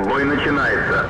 Бой начинается.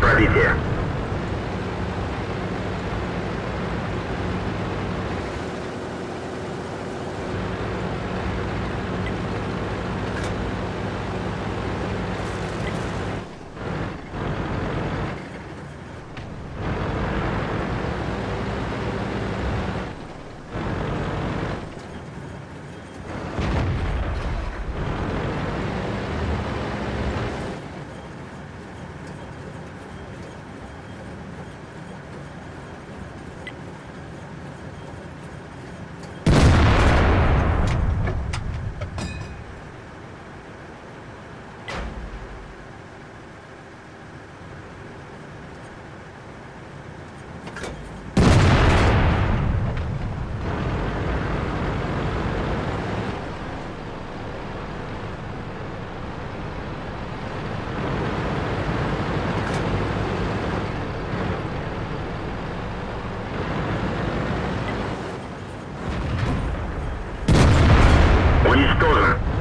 Пробитие. Уничтожен.